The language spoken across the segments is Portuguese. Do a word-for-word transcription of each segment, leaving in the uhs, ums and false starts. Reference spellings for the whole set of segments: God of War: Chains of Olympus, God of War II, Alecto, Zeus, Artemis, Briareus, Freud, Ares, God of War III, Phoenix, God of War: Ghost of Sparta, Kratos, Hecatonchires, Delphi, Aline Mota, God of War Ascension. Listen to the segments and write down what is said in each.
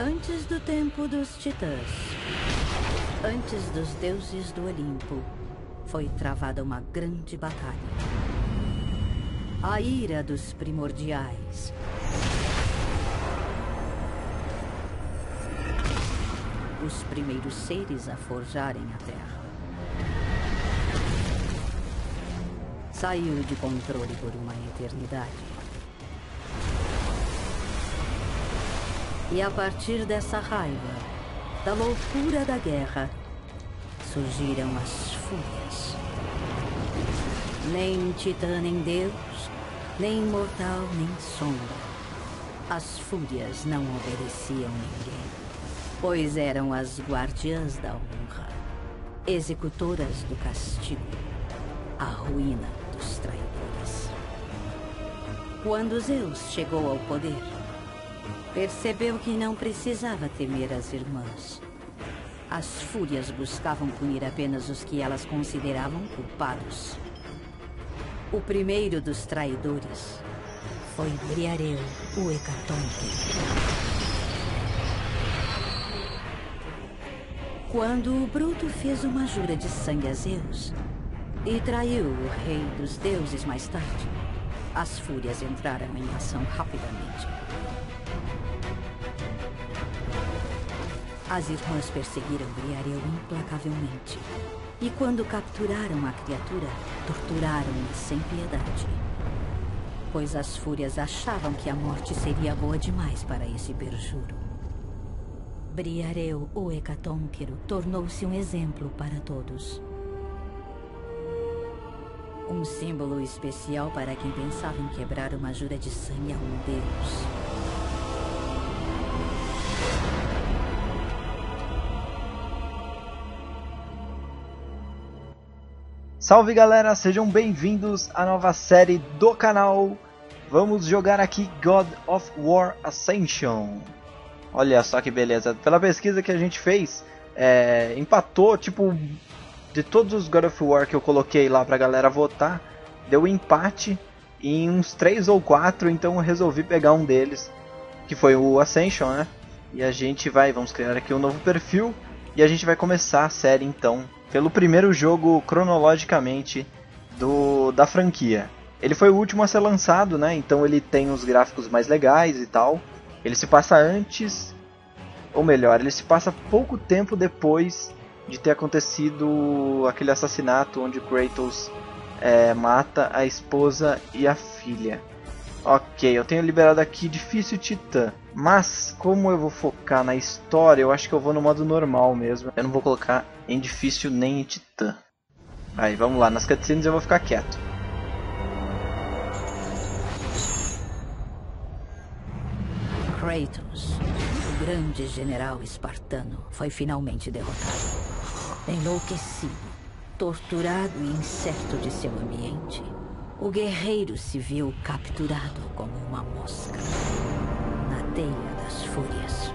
Antes do tempo dos titãs, antes dos deuses do Olimpo, foi travada uma grande batalha. A ira dos primordiais. Os primeiros seres a forjarem a Terra. Saiu de controle por uma eternidade. E a partir dessa raiva, da loucura da guerra, surgiram as fúrias. Nem titã, nem deus, nem mortal, nem sombra. As fúrias não obedeciam ninguém, pois eram as guardiãs da honra, executoras do castigo, a ruína dos traidores. Quando Zeus chegou ao poder, percebeu que não precisava temer as irmãs. As fúrias buscavam punir apenas os que elas consideravam culpados. O primeiro dos traidores foi Briareus, o Hecatonchires. Quando o Bruto fez uma jura de sangue a Zeus e traiu o rei dos deuses mais tarde, as fúrias entraram em ação rapidamente. As irmãs perseguiram Briareus implacavelmente. E quando capturaram a criatura, torturaram-na sem piedade. Pois as fúrias achavam que a morte seria boa demais para esse perjuro. Briareus, o Hecatonchiro, tornou-se um exemplo para todos. Um símbolo especial para quem pensava em quebrar uma jura de sangue a um deus. Salve galera, sejam bem-vindos à nova série do canal. Vamos jogar aqui God of War Ascension. Olha só que beleza, pela pesquisa que a gente fez, é, empatou, tipo, de todos os God of War que eu coloquei lá pra galera votar, deu empate em uns três ou quatro, então eu resolvi pegar um deles, que foi o Ascension, né? E a gente vai, vamos criar aqui um novo perfil e a gente vai começar a série então. Pelo primeiro jogo cronologicamente do, da franquia. Ele foi o último a ser lançado, né? Então ele tem os gráficos mais legais e tal. Ele se passa antes, ou melhor, ele se passa pouco tempo depois de ter acontecido aquele assassinato onde Kratos é, mata a esposa e a filha. Ok, eu tenho liberado aqui Difícil Titã, mas como eu vou focar na história, eu acho que eu vou no modo normal mesmo. Eu não vou colocar em Difícil nem em Titã. Aí, vamos lá, nas cutscenes eu vou ficar quieto. Kratos, o grande general espartano, foi finalmente derrotado. Enlouquecido, torturado e incerto de seu ambiente, o guerreiro se viu capturado como uma mosca na teia das fúrias.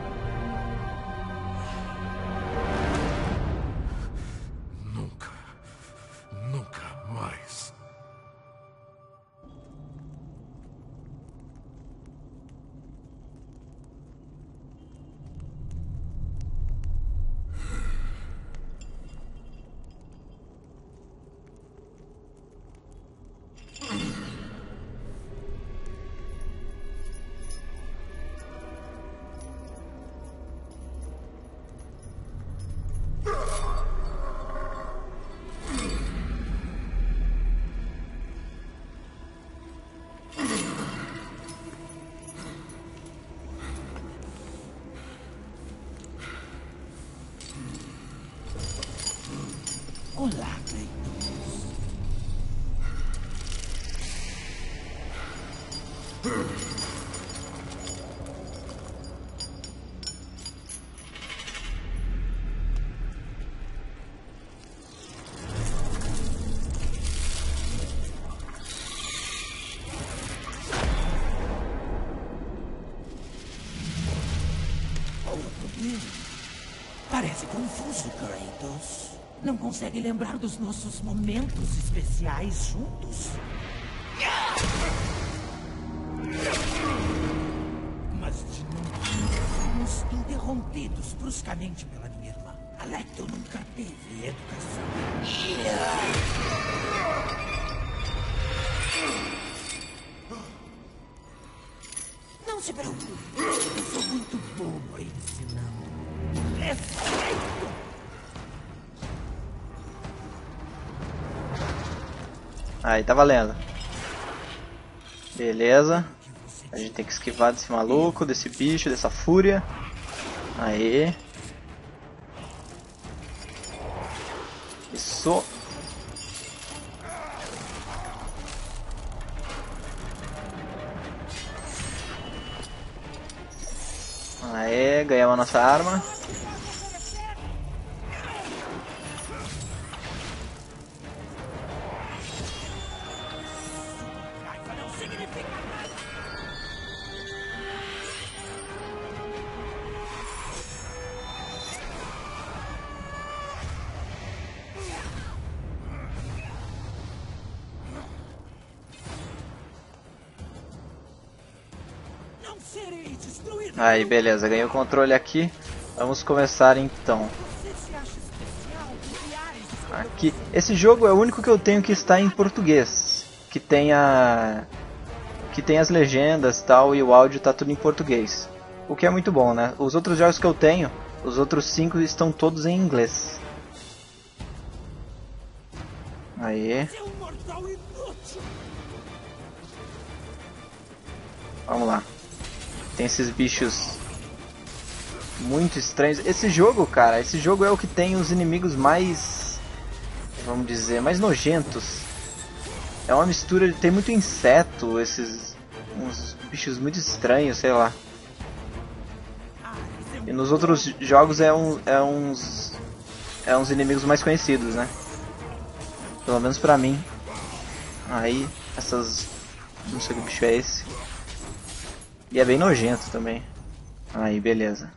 Nunca, nunca mais. Olá, Kratos. Parece confuso, Kratos. Não consegue lembrar dos nossos momentos especiais juntos? Mas de novo, vamos tudo errado. corrompidos bruscamente pela minha irmã. Alecto nunca teve educação. Não se preocupe. Eu sou muito bobo a ensinar. Respeito! Aí, tá valendo. Beleza. A gente tem que esquivar desse maluco, desse bicho, dessa fúria. Aê. Isso. Aê, ganhamos a nossa arma. Aí, beleza, ganhei o controle aqui. Vamos começar então. Aqui. Esse jogo é o único que eu tenho que está em português. Que tem a... que tem as legendas e tal, e o áudio tá tudo em português. O que é muito bom, né? Os outros jogos que eu tenho, os outros cinco estão todos em inglês. Aí. Vamos lá. Tem esses bichos muito estranhos. Esse jogo, cara, esse jogo é o que tem os inimigos mais, vamos dizer, mais nojentos. É uma mistura, tem muito inseto, esses uns bichos muito estranhos, sei lá. E nos outros jogos é, um, é uns é uns inimigos mais conhecidos, né? Pelo menos pra mim. Aí, essas... não sei que bicho é esse. E é bem nojento também. Aí, beleza.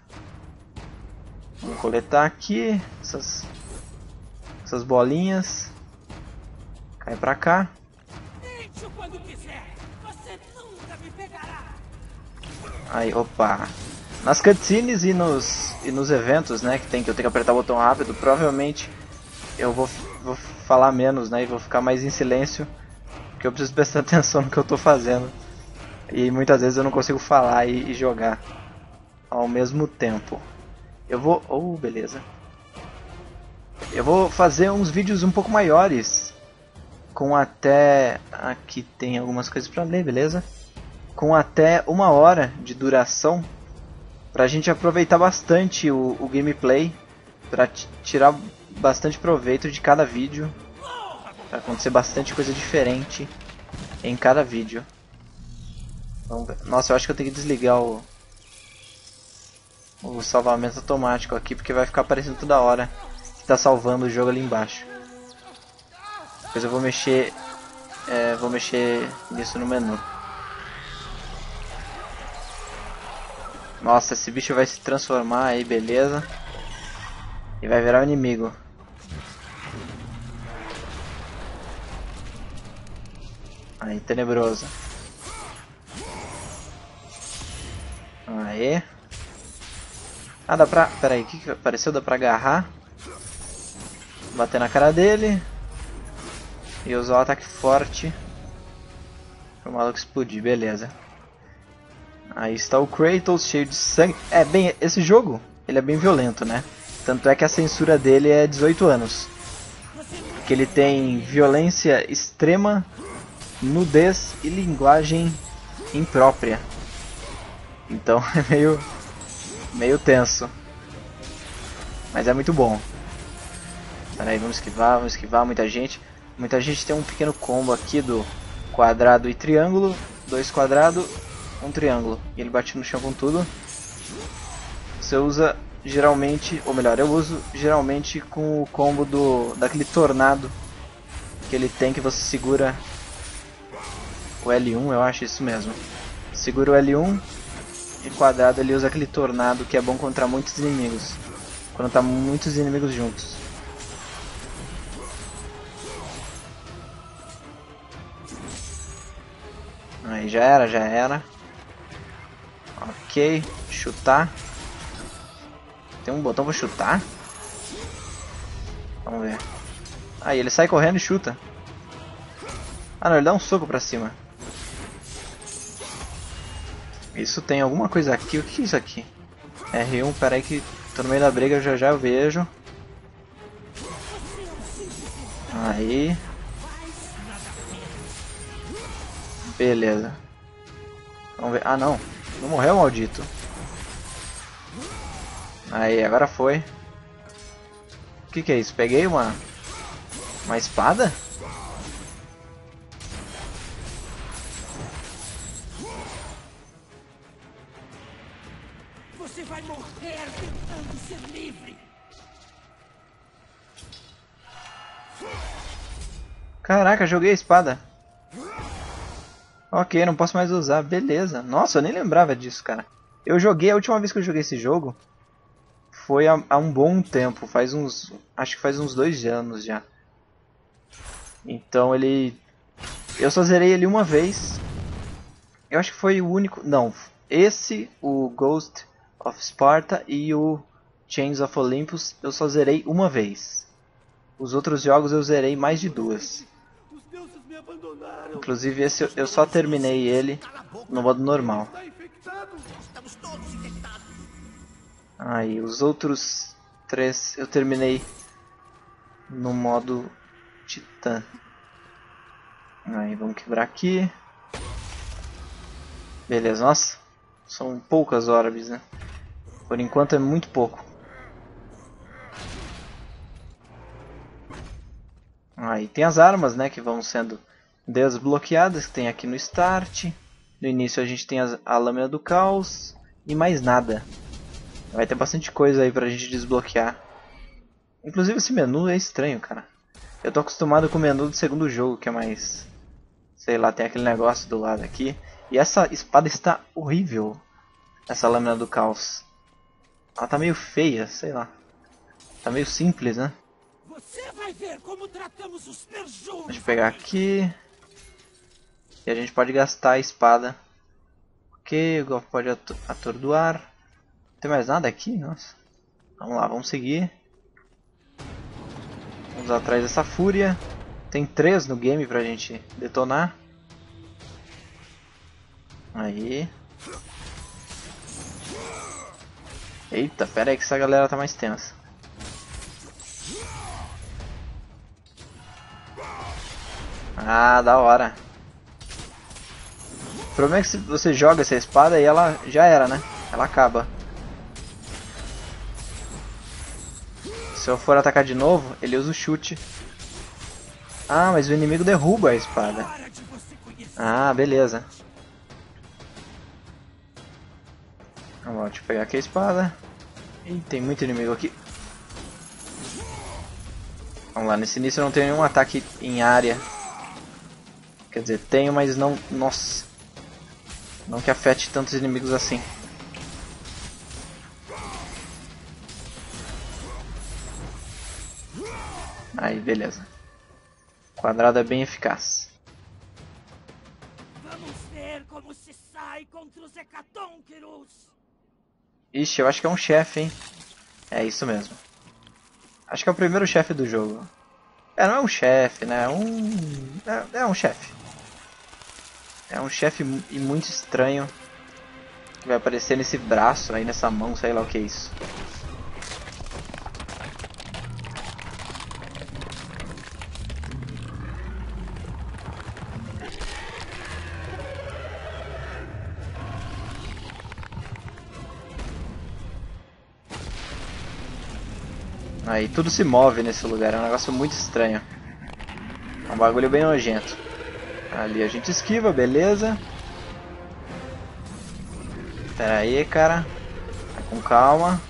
Vamos coletar aqui essas, essas bolinhas. Cai pra cá. Aí, opa. Nas cutscenes e nos, e nos eventos, né, que tem que eu tenho que apertar o botão rápido, provavelmente eu vou, vou falar menos, né, e vou ficar mais em silêncio, porque eu preciso prestar atenção no que eu tô fazendo. E muitas vezes eu não consigo falar e, e jogar ao mesmo tempo. Eu vou... Oh, beleza. Eu vou fazer uns vídeos um pouco maiores. Com até... Aqui tem algumas coisas pra ler, beleza? Com até uma hora de duração. Pra gente aproveitar bastante o, o gameplay. Pra tirar bastante proveito de cada vídeo. Pra acontecer bastante coisa diferente em cada vídeo. Nossa, eu acho que eu tenho que desligar o, o salvamento automático aqui, porque vai ficar aparecendo toda hora que tá salvando o jogo ali embaixo. Depois eu vou mexer, é, vou mexer nisso no menu. Nossa, esse bicho vai se transformar aí, beleza. E vai virar um inimigo. Aí, tenebroso. Aê. Ah, dá pra... Pera aí, o que que apareceu? Dá pra agarrar. Bater na cara dele. E usar o ataque forte. Pro maluco explodir, beleza. Aí está o Kratos, cheio de sangue. É, bem, esse jogo, ele é bem violento, né? Tanto é que a censura dele é dezoito anos. Porque ele tem violência extrema, nudez e linguagem imprópria. Então é meio, meio tenso. Mas é muito bom. Pera aí, vamos esquivar, vamos esquivar. Muita gente. Muita gente tem um pequeno combo aqui do quadrado e triângulo. Dois quadrados, um triângulo. E ele bate no chão com tudo. Você usa geralmente, ou melhor, eu uso geralmente com o combo do daquele tornado que ele tem, que você segura o L um, eu acho isso mesmo. Segura o L um. E quadrado, ele usa aquele tornado que é bom contra muitos inimigos. Quando tá muitos inimigos juntos. Aí já era, já era. Ok, chutar. Tem um botão pra chutar? Vamos ver. Aí, ele sai correndo e chuta. Ah, não, ele dá um soco pra cima. Isso tem alguma coisa aqui. O que é isso aqui? R um, peraí que tô no meio da briga, já já eu vejo. Aí. Beleza. Vamos ver. Ah, não. Não morreu, maldito. Aí, agora foi. O que que é isso? Peguei uma... Uma espada? Você vai morrer tentando ser livre. Caraca, joguei a espada. Ok, não posso mais usar. Beleza. Nossa, eu nem lembrava disso, cara. Eu joguei, a última vez que eu joguei esse jogo foi há, há um bom tempo. Faz uns... Acho que faz uns dois anos já. Então ele... Eu só zerei ele uma vez. Eu acho que foi o único... Não. Esse, o Ghost of Sparta e o Chains of Olympus, eu só zerei uma vez. Os outros jogos eu zerei mais de duas. Inclusive esse eu só terminei ele no modo normal. Aí, os outros três eu terminei no modo Titã. Aí, vamos quebrar aqui. Beleza, nossa. São poucas orbes, né? Por enquanto é muito pouco. Aí tem as armas, né? Que vão sendo desbloqueadas. Que tem aqui no Start. No início a gente tem as, a Lâmina do Caos. E mais nada. Vai ter bastante coisa aí pra gente desbloquear. Inclusive esse menu é estranho, cara. Eu tô acostumado com o menu do segundo jogo, que é mais... Sei lá, tem aquele negócio do lado aqui. E essa espada está horrível. Essa Lâmina do Caos. Ela tá meio feia, sei lá. Tá meio simples, né? Você vai ver como tratamos os perjuros. Deixa eu pegar aqui. E a gente pode gastar a espada. Ok, o golpe pode atordoar. Não tem mais nada aqui? Nossa. Vamos lá, vamos seguir. Vamos atrás dessa fúria. Tem três no game pra gente detonar. Aí. Eita, pera aí que essa galera tá mais tensa. Ah, da hora. O problema é que se você joga essa espada e ela já era, né? Ela acaba. Se eu for atacar de novo, ele usa o chute. Ah, mas o inimigo derruba a espada. Ah, beleza. Vamos lá, deixa eu pegar aqui a espada. Ih, tem muito inimigo aqui. Vamos lá, nesse início eu não tenho nenhum ataque em área. Quer dizer, tenho, mas não... Nossa. Não que afete tantos inimigos assim. Aí, beleza. O quadrado é bem eficaz. Vamos ver como se sai contra os Hecatonchires. Ixi, eu acho que é um chefe, hein? É isso mesmo. Acho que é o primeiro chefe do jogo. É, não é um chefe, né? É um... É, é um chefe. É um chefe e muito estranho. Que vai aparecer nesse braço aí, nessa mão, sei lá o que é isso. Aí tudo se move nesse lugar, é um negócio muito estranho. É um bagulho bem nojento. Ali a gente esquiva, beleza. Pera aí, cara. Vai com calma.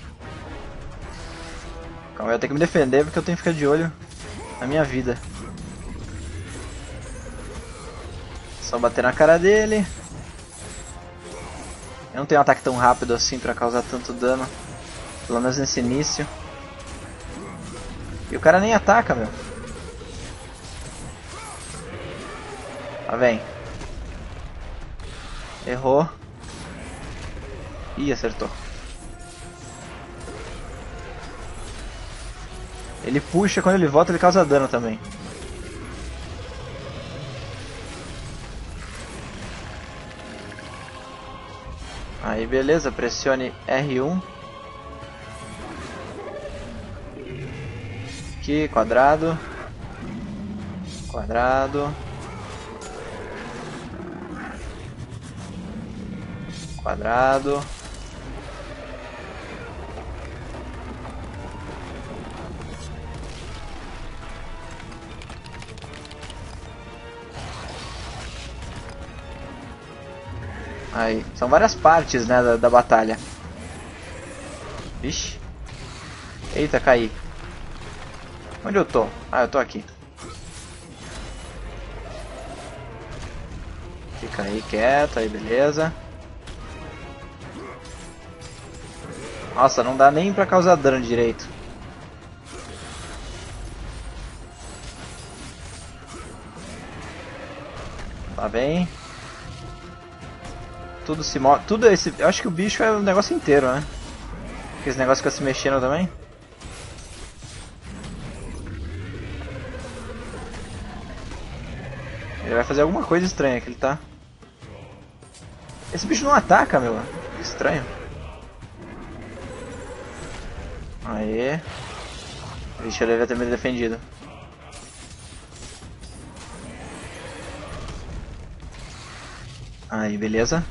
Calma, eu tenho que me defender porque eu tenho que ficar de olho na minha vida. Só bater na cara dele. Eu não tenho um ataque tão rápido assim pra causar tanto dano. Pelo menos nesse início. E o cara nem ataca, meu. Lá vem. Errou. Ih, acertou. Ele puxa, quando ele volta ele causa dano também. Aí beleza, pressione R um. Aqui, quadrado. Quadrado. Quadrado. Aí, são várias partes, né, da, da batalha. Vixe. Eita, caí. Onde eu tô? Ah, eu tô aqui. Fica aí quieto, aí beleza. Nossa, não dá nem pra causar dano direito. Tá bem. Tudo se move. Tudo esse. Eu acho que o bicho é o negócio inteiro, né? Porque esse negócio fica se mexendo também. Ele vai fazer alguma coisa estranha que ele tá. Esse bicho não ataca, meu. Que estranho. Aê. Vixe, ele devia ter me defendido. Aí, beleza.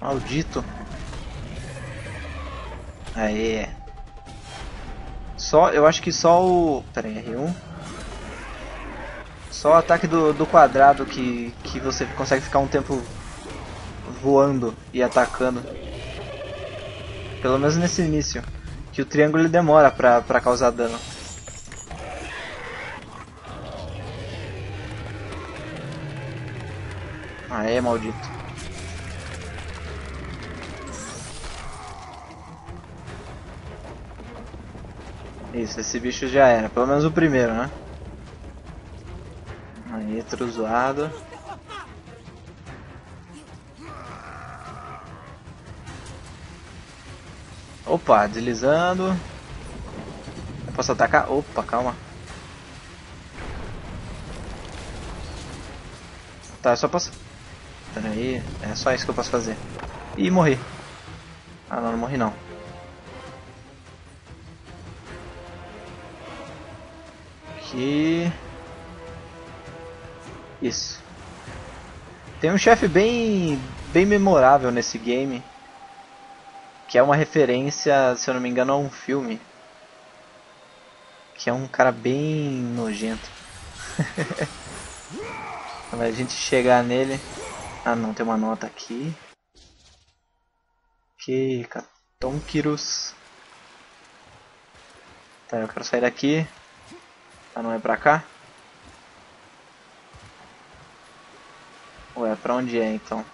Maldito. Aê. Só, eu acho que só o... Pera aí, R um. Só o ataque do, do quadrado que, que você consegue ficar um tempo voando e atacando. Pelo menos nesse início. Que o triângulo ele demora pra, pra causar dano. Aê, maldito. Isso, esse bicho já era, pelo menos o primeiro, né? Aí, tudo zoado. Opa, deslizando. Eu posso atacar? Opa, calma. Tá, eu só posso... Pera aí, é só isso que eu posso fazer. Ih, morri. Ah não, não morri não. Isso. Tem um chefe bem bem memorável nesse game, que é uma referência, se eu não me engano, a um filme, que é um cara bem nojento. Quando a gente chegar nele... Ah não, tem uma nota aqui. Que Hecatonchires. Tá, eu quero sair daqui. Ah, não é pra cá? Ué, pra onde é então?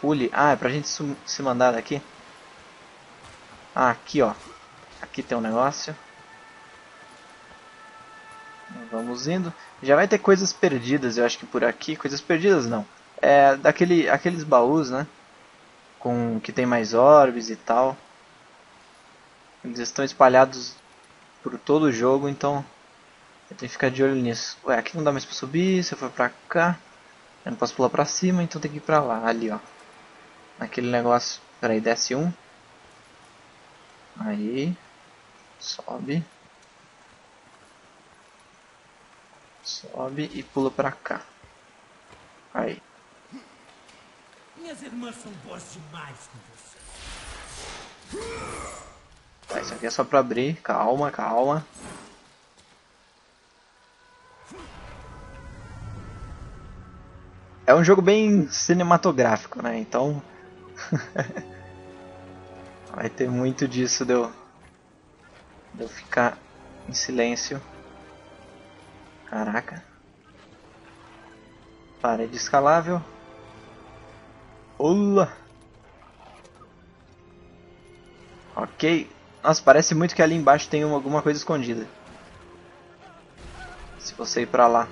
Pule. Ah, é pra gente se mandar daqui? Ah, aqui ó. Aqui tem um negócio. Vamos indo. Já vai ter coisas perdidas, eu acho que por aqui. Coisas perdidas não. É daquele, aqueles baús, né? Com que tem mais orbes e tal. Eles estão espalhados por todo o jogo, então... Eu tenho que ficar de olho nisso. Ué, aqui não dá mais pra subir, se eu for pra cá... Eu não posso pular pra cima, então tem que ir pra lá. Ali, ó. Aquele negócio... Pera aí, desce um. Aí. Sobe. Sobe e pula pra cá. Aí. Minhas irmãs são boas demais com você. Tá, isso aqui é só pra abrir. Calma, calma. É um jogo bem cinematográfico, né? Então... Vai ter muito disso de eu... de eu ficar em silêncio. Caraca. Parede escalável. Olá! Ok. Nossa, parece muito que ali embaixo tem uma, alguma coisa escondida. Se você ir pra lá.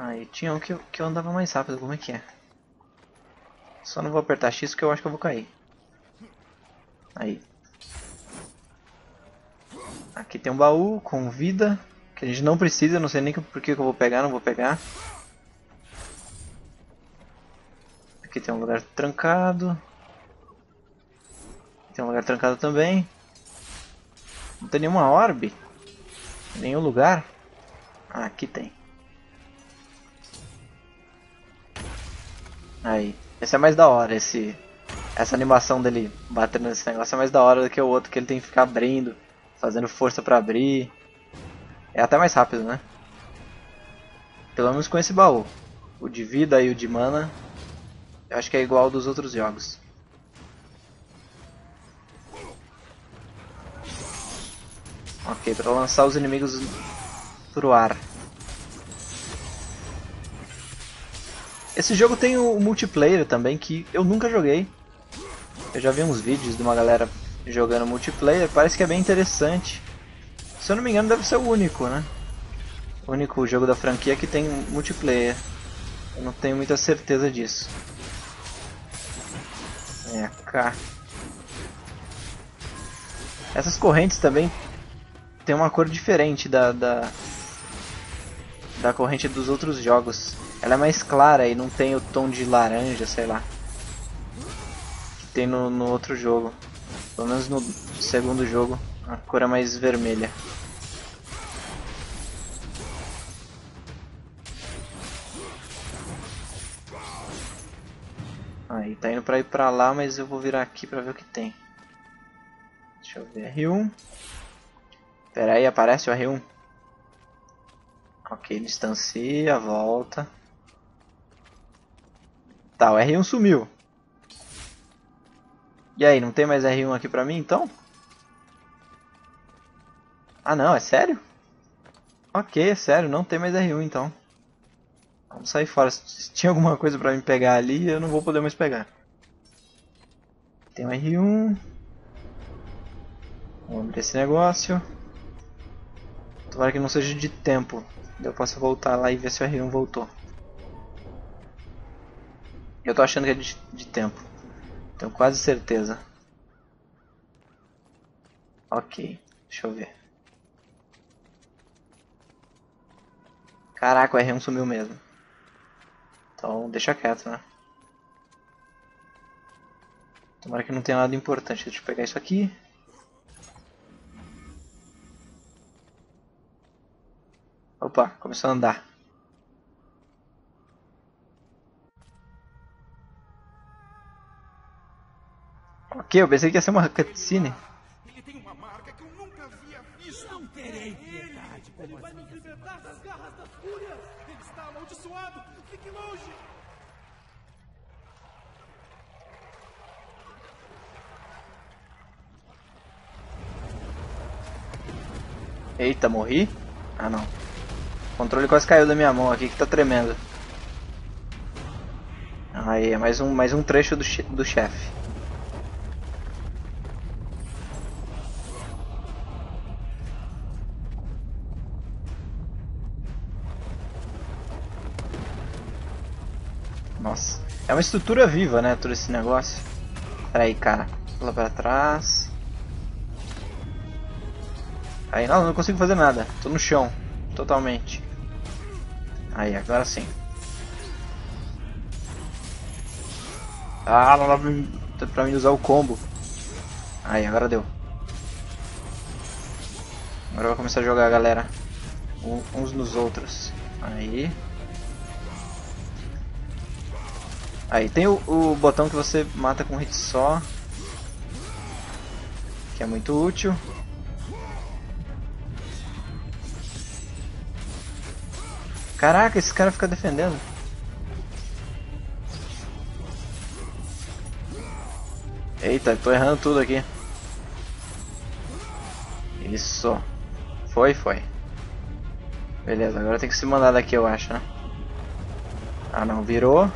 Ah, e tinha um que, que eu andava mais rápido, como é que é? Só não vou apertar X porque eu acho que eu vou cair. Aí. Aqui tem um baú com vida, que a gente não precisa, não sei nem por que eu vou pegar, não vou pegar. Aqui tem um lugar trancado. Tem um lugar trancado também. Não tem nenhuma orbe. Nenhum lugar. Ah, aqui tem. Aí. Esse é mais da hora, esse... Essa animação dele batendo nesse negócio é mais da hora do que o outro, que ele tem que ficar abrindo, fazendo força pra abrir. É até mais rápido, né? Pelo menos com esse baú. O de vida e o de mana, eu acho que é igual ao dos outros jogos. Ok, pra lançar os inimigos pro ar. Esse jogo tem o multiplayer também, que eu nunca joguei. Eu já vi uns vídeos de uma galera jogando multiplayer, parece que é bem interessante. Se eu não me engano deve ser o único, né? O único jogo da franquia que tem multiplayer. Eu não tenho muita certeza disso. É, cá. Essas correntes também tem uma cor diferente da, da, da corrente dos outros jogos. Ela é mais clara e não tem o tom de laranja, sei lá, que tem no, no outro jogo. Pelo menos no segundo jogo a cor é mais vermelha. Aí, tá indo pra ir pra lá, mas eu vou virar aqui pra ver o que tem. Deixa eu ver, R um. Pera aí, aparece o R um? Ok, distancia, volta. Tá, o R um sumiu. E aí, não tem mais R um aqui pra mim, então? Ah não, é sério? Ok, é sério, não tem mais R um então. Vamos sair fora. Se tinha alguma coisa pra me pegar ali, eu não vou poder mais pegar. Tem um R um. Vamos abrir esse negócio. Tomara que não seja de tempo. Eu posso voltar lá e ver se o R um voltou. Eu tô achando que é de, de tempo. Tenho quase certeza. Ok, deixa eu ver. Caraca, o R um sumiu mesmo. Então deixa quieto, né? Tomara que não tenha nada importante. Deixa eu pegar isso aqui. Opa, começou a andar. Ok, eu pensei que ia ser uma cutscene. Ele tem uma marca que eu nunca havia visto. Não terei piedade. Ele vai nos libertar das garras das fúrias. Ele está amaldiçoado. Fique longe. Eita, morri? Ah, não. O controle quase caiu da minha mão aqui, que tá tremendo. Aí, é mais um, mais um trecho do, do chefe. Nossa, é uma estrutura viva, né, todo esse negócio. Pera aí, cara. Pula pra trás. Aí, não, não consigo fazer nada. Tô no chão, totalmente. Aí, agora sim. Ah, não dá pra mim, pra mim usar o combo. Aí, agora deu. Agora eu vou começar a jogar, galera. Um, uns nos outros. Aí. Aí, tem o, o botão que você mata com um hit só. Que é muito útil. Caraca, esse cara fica defendendo. Eita, tô errando tudo aqui. Isso. Foi, foi. Beleza, agora tem que se mandar daqui, eu acho, né? Ah não, virou.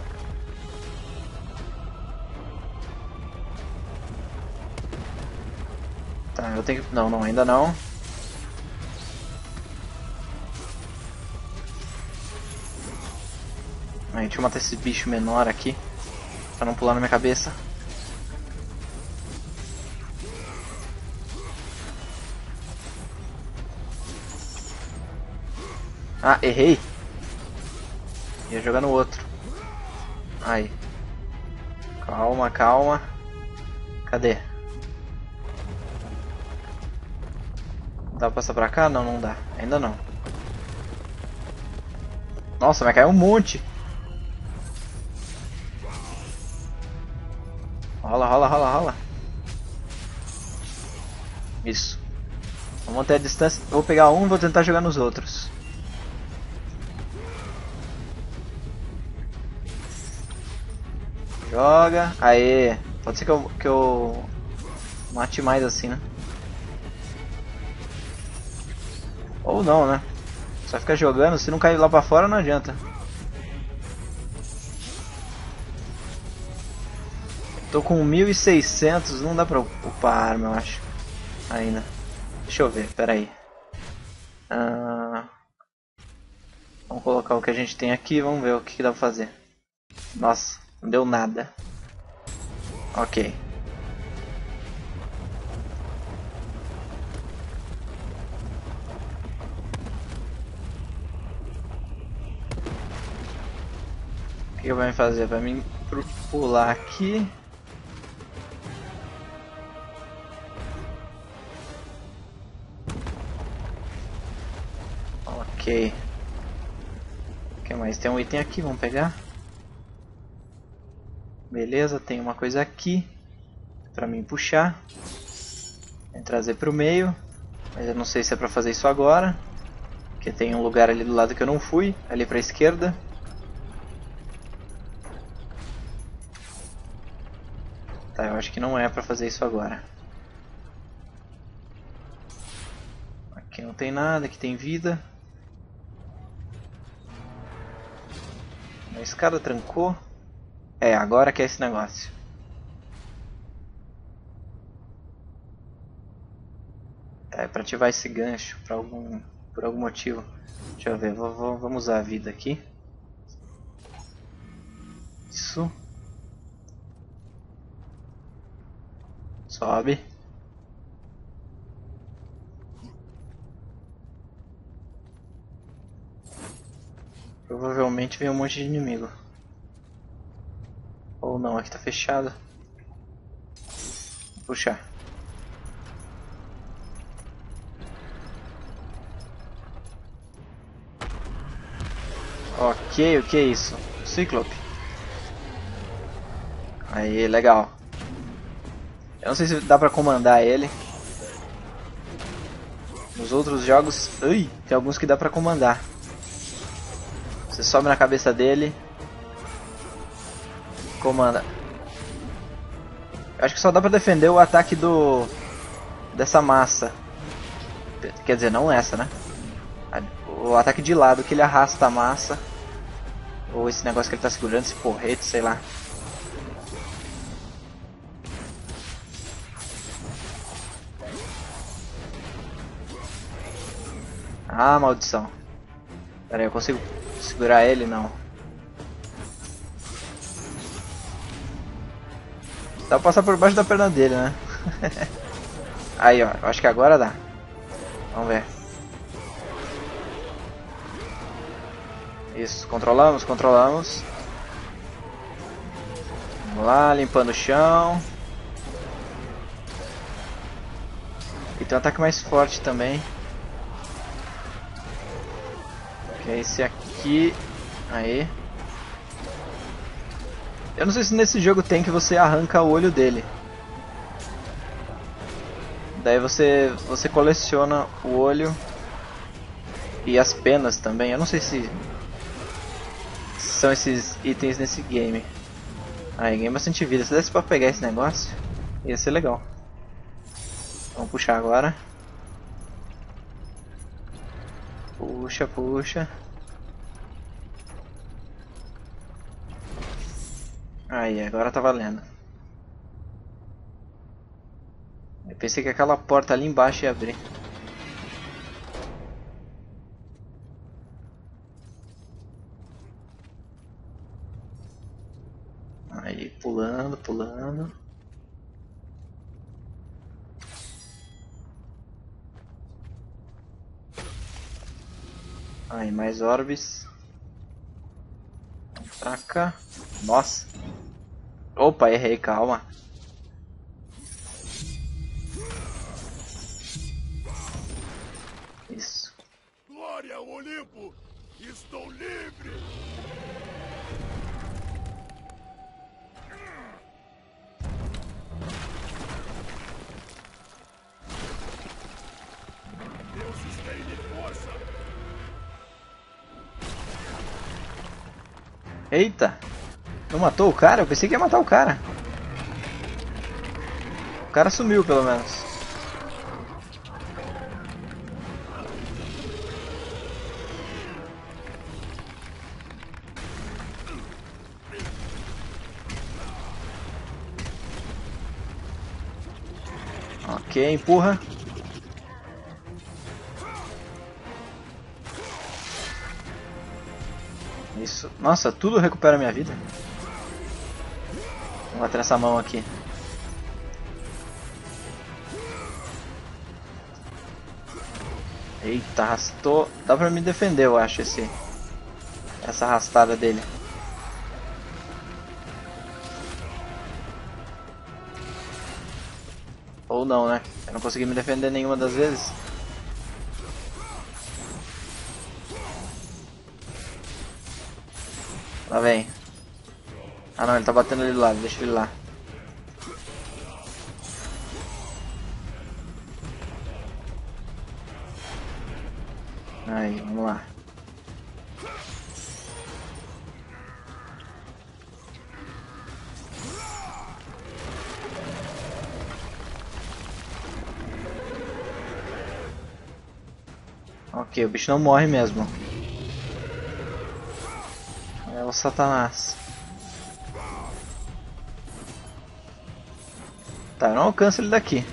Tá, eu tenho que... Não, não, ainda não. Aí, deixa eu matar esse bicho menor aqui, pra não pular na minha cabeça. Ah, errei. Ia jogar no outro. Aí. Calma, calma. Cadê? Dá pra passar pra cá? Não, não dá. Ainda não. Nossa, vai cair um monte. Rola, rola, rola, rola. Isso. Vamos até a distância. Eu vou pegar um e vou tentar jogar nos outros. Joga. Aê. Pode ser que eu, que eu mate mais assim, né? Ou não, né? Só ficar jogando. Se não cair lá pra fora, não adianta. Tô com mil e seiscentos. Não dá pra upar a arma, eu acho. Ainda. Deixa eu ver. Pera aí. Ah, vamos colocar o que a gente tem aqui. Vamos ver o que, que dá pra fazer. Nossa. Não deu nada. Ok. O que eu vou fazer? Vai me pular aqui. Ok. O que mais? Tem um item aqui, vamos pegar. Beleza, tem uma coisa aqui pra mim puxar e trazer pro meio, mas eu não sei se é pra fazer isso agora, porque tem um lugar ali do lado que eu não fui, ali pra esquerda. Tá, eu acho que não é pra fazer isso agora. Aqui não tem nada, aqui tem vida. A escada trancou. É, agora que é esse negócio. É, pra ativar esse gancho, pra algum, por algum motivo. Deixa eu ver, vou, vou, vamos usar a vida aqui. Isso. Sobe. Provavelmente vem um monte de inimigo. Ou não, aqui tá fechado. Vou puxar. Ok, o que é isso? Cíclope. Aí, legal. Eu não sei se dá pra comandar ele. Nos outros jogos... Ui, tem alguns que dá pra comandar. Você sobe na cabeça dele... Comanda. Acho que só dá pra defender o ataque do... Dessa massa. Quer dizer, não essa, né? O ataque de lado, que ele arrasta a massa. Ou esse negócio que ele tá segurando, esse porrete, sei lá. Ah, maldição. Pera aí, eu consigo segurar ele? Não. Dá pra passar por baixo da perna dele, né? Aí, ó. Acho que agora dá. Vamos ver. Isso. Controlamos, controlamos. Vamos lá. Limpando o chão. E tem um ataque mais forte também. Que é esse aqui. Aí. Eu não sei se nesse jogo tem que você arranca o olho dele. Daí você, você coleciona o olho e as penas também. Eu não sei se são esses itens nesse game. Aí, ganhei bastante vida. Se desse pra pegar esse negócio, ia ser legal. Vamos puxar agora. Puxa, puxa. Aí, agora tá valendo. Eu pensei que aquela porta ali embaixo ia abrir. Aí, mais orbes. Pra cá. Nossa. Opa, errei, calma. Isso. Glória ao Olimpo! Estou livre! Deuses têm de força! Eita! Não matou o cara? Eu pensei que ia matar o cara. O cara sumiu, pelo menos. Ok, empurra. Isso. Nossa, tudo recupera minha vida. Vamos bater essa mão aqui. Eita, arrastou. Dá pra me defender, eu acho, esse... essa arrastada dele. Ou não, né? Eu não consegui me defender nenhuma das vezes. Lá vem. Ah não, ele tá batendo ali do lado, deixa ele lá. Aí, vamos lá. Ok, o bicho não morre mesmo. É o Satanás. Tá, eu não alcanço ele daqui.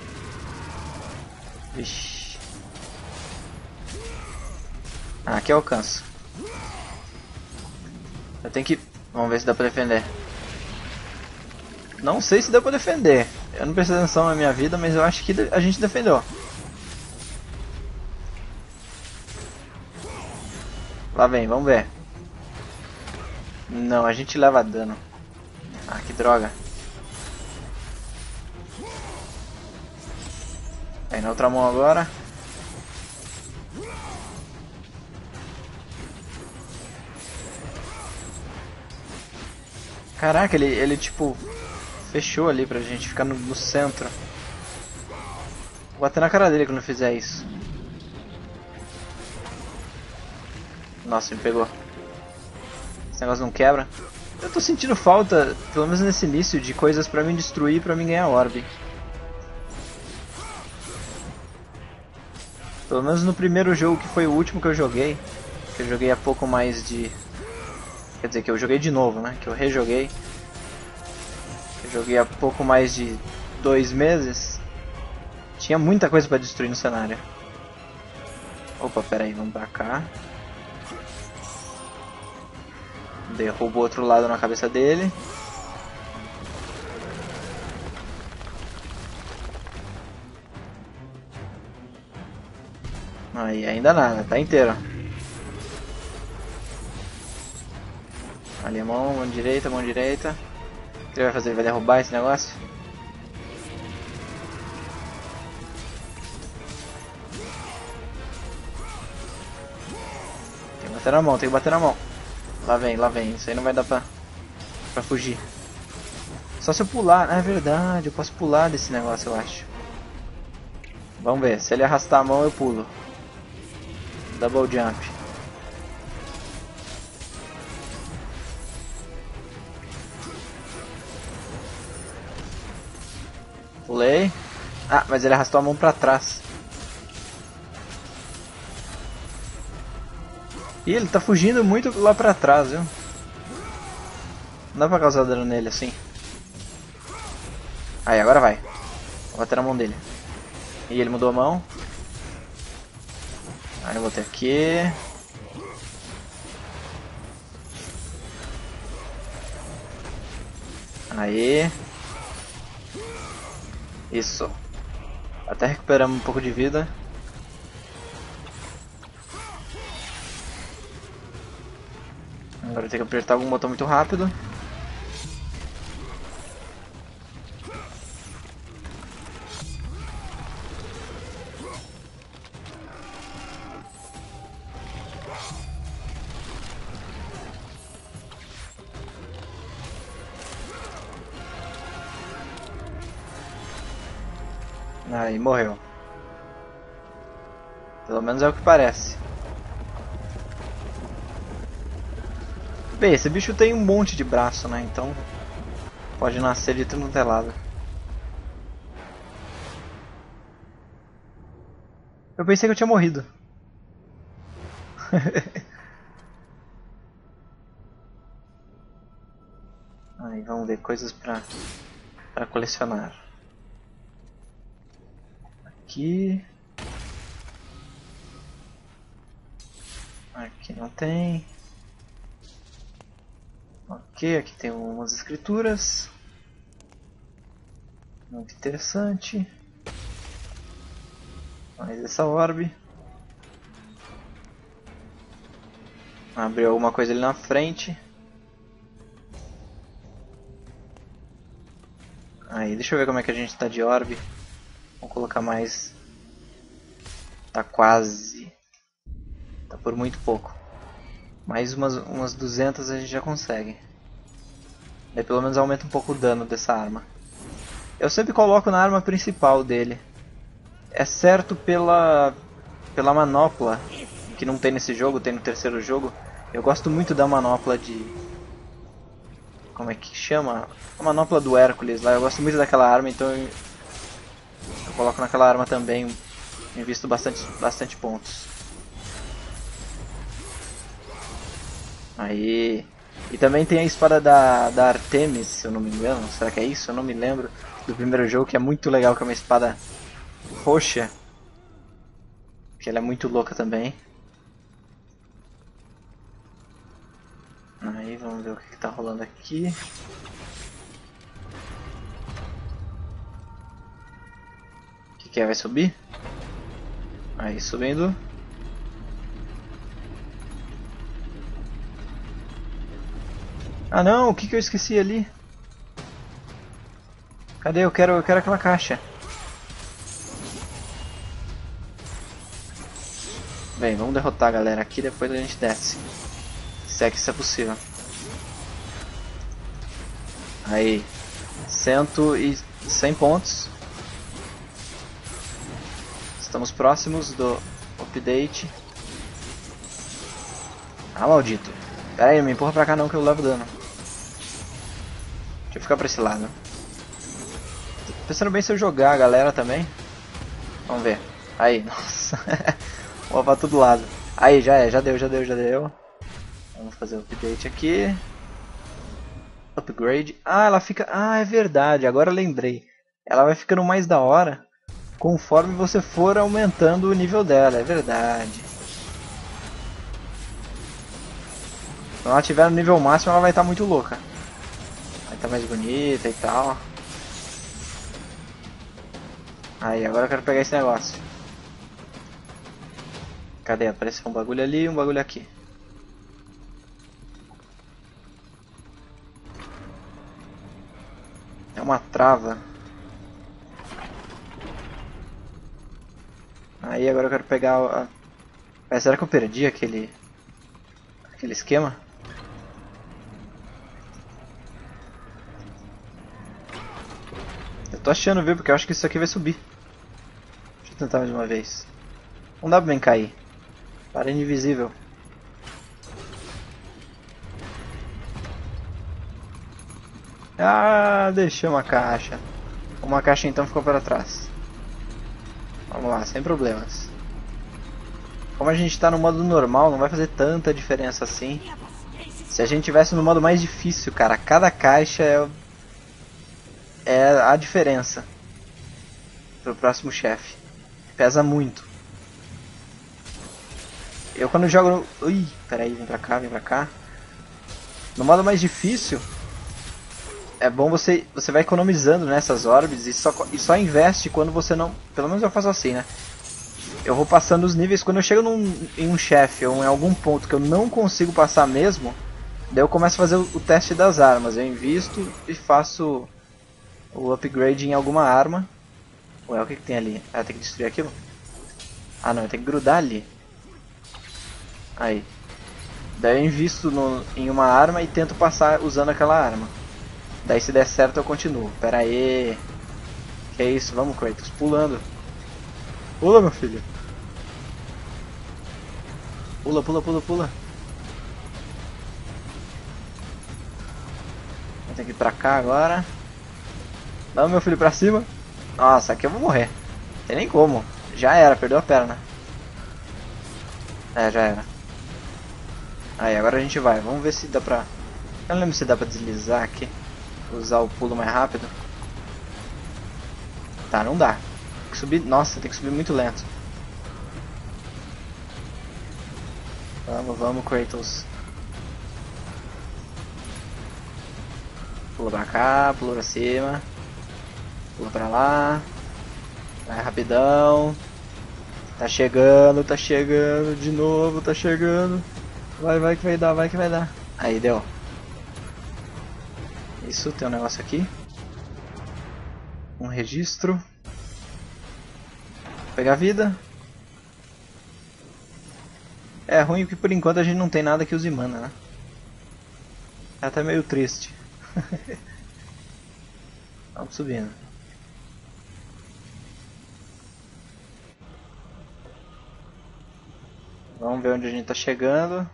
Vixi. Ah, aqui eu alcanço. Eu tenho que... Vamos ver se dá pra defender. Não sei se dá pra defender. Eu não prestei atenção na minha vida, mas eu acho que a gente defendeu. Lá vem, vamos ver. Não, a gente leva dano. Ah, que droga. Aí, na outra mão agora. Caraca, ele, ele tipo fechou ali pra gente ficar no, no centro. Vou bater na cara dele quando fizer isso. Nossa, me pegou. Esse negócio não quebra. Eu tô sentindo falta, pelo menos nesse início, de coisas pra me destruir e pra mim ganhar orbe. Pelo menos no primeiro jogo, que foi o último que eu joguei. Que eu joguei há pouco mais de... Quer dizer, que eu joguei de novo, né? Que eu rejoguei. Eu joguei há pouco mais de dois meses. Tinha muita coisa pra destruir no cenário. Opa, pera aí, vamos pra cá. Derrubou o outro lado na cabeça dele. Aí, ainda nada, tá inteiro. Ali a mão, mão direita, mão direita. O que ele vai fazer? Ele vai derrubar esse negócio? Tem que bater na mão, tem que bater na mão. Lá vem, lá vem, isso aí não vai dar pra, pra fugir. Só se eu pular, ah, é verdade, eu posso pular desse negócio, eu acho. Vamos ver, se ele arrastar a mão eu pulo. Double jump. Pulei. Ah, mas ele arrastou a mão pra trás. Ih, ele tá fugindo muito lá pra trás, viu? Não dá pra causar dano nele assim. Aí, agora vai. Vou bater na mão dele. E ele mudou a mão. Aí eu botei aqui. Aí. Isso. Até recuperamos um pouco de vida. Agora tem que apertar algum botão muito rápido. Aí, morreu. Pelo menos é o que parece. Bem, esse bicho tem um monte de braço, né? Então pode nascer de tudo telado. Eu pensei que eu tinha morrido. Aí, vamos ver coisas pra, pra colecionar. Aqui. Aqui não tem. Ok, aqui tem umas escrituras. Muito interessante. Mais essa orbe. Abriu alguma coisa ali na frente. Aí, deixa eu ver como é que a gente tá de orbe. Vou colocar mais. Tá quase. Tá por muito pouco. Mais umas, umas duzentas a gente já consegue. Daí pelo menos aumenta um pouco o dano dessa arma. Eu sempre coloco na arma principal dele. É certo pela, pela manopla, que não tem nesse jogo, tem no terceiro jogo. Eu gosto muito da manopla de... Como é que chama? A manopla do Hércules lá. Eu gosto muito daquela arma, então... Eu... Eu coloco naquela arma também, invisto bastante, bastante pontos. Aí. E também tem a espada da, da Artemis, se eu não me engano. Será que é isso? Eu não me lembro do primeiro jogo, que é muito legal, que é uma espada roxa. Que ela é muito louca também. Aí vamos ver o que, que tá rolando aqui. Que vai subir? Aí subindo. Ah não, o que que eu esqueci ali? Cadê? Eu quero, eu quero aquela caixa. Bem, vamos derrotar a galera aqui, depois a gente desce. Se é que isso é possível. Aí, cento e cem pontos. Estamos próximos do update. Ah, maldito. Pera aí, não me empurra pra cá não que eu levo dano. Deixa eu ficar pra esse lado. Tô pensando bem se eu jogar a galera também. Vamos ver. Aí, nossa. Vou pra todo lado. Aí, já é, já deu, já deu, já deu. Vamos fazer o update aqui. Upgrade. Ah, ela fica... Ah, é verdade, agora eu lembrei. Ela vai ficando mais da hora conforme você for aumentando o nível dela, é verdade. Quando ela tiver no nível máximo, ela vai estar muito louca. Vai estar mais bonita e tal. Aí, agora eu quero pegar esse negócio. Cadê? Apareceu um bagulho ali e um bagulho aqui. É uma trava. Aí agora eu quero pegar a... Mas será que eu perdi aquele... Aquele esquema? Eu tô achando, viu? Porque eu acho que isso aqui vai subir. Deixa eu tentar mais uma vez. Não dá pra bem cair. Parede invisível. Ah, deixei uma caixa. Uma caixa então ficou para trás. Vamos lá, sem problemas. Como a gente está no modo normal, não vai fazer tanta diferença assim. Se a gente estivesse no modo mais difícil, cara, cada caixa é, é a diferença pro próximo chefe. Pesa muito. Eu quando jogo no... Ui, peraí, vem pra cá, vem pra cá. No modo mais difícil, é bom você, você vai economizando nessas orbes e só, e só investe quando você não... Pelo menos eu faço assim, né? Eu vou passando os níveis. Quando eu chego num, em um chefe ou em algum ponto que eu não consigo passar mesmo, Daí eu começo a fazer o, o teste das armas. Eu invisto e faço o upgrade em alguma arma. Ué, o que, que tem ali? Ah, tem que destruir aquilo? Ah não, eu tenho que grudar ali. Aí. Daí eu invisto no, em uma arma e tento passar usando aquela arma. Daí se der certo eu continuo. Pera aí. Que é isso? Vamos, Kratos. Pulando. Pula, meu filho. Pula, pula, pula, pula. Eu tenho que ir pra cá agora. Vamos, meu filho, pra cima. Nossa, aqui eu vou morrer. Não tem nem como. Já era, perdeu a perna. É, já era. Aí, agora a gente vai. Vamos ver se dá pra... Eu não lembro se dá pra deslizar aqui. Usar o pulo mais rápido. Tá, não dá. Tem que subir... Nossa, tem que subir muito lento. Vamos, vamos, Kratos. Pula pra cá, pula pra cima. Pula pra lá. Vai rapidão. Tá chegando, tá chegando. De novo, tá chegando. Vai, vai que vai dar, vai que vai dar. Aí, deu. Isso, tem um negócio aqui. Um registro. Vou pegar vida. É ruim que por enquanto a gente não tem nada que use mana, né? Ela tá meio triste. Vamos subindo. Vamos ver onde a gente tá chegando.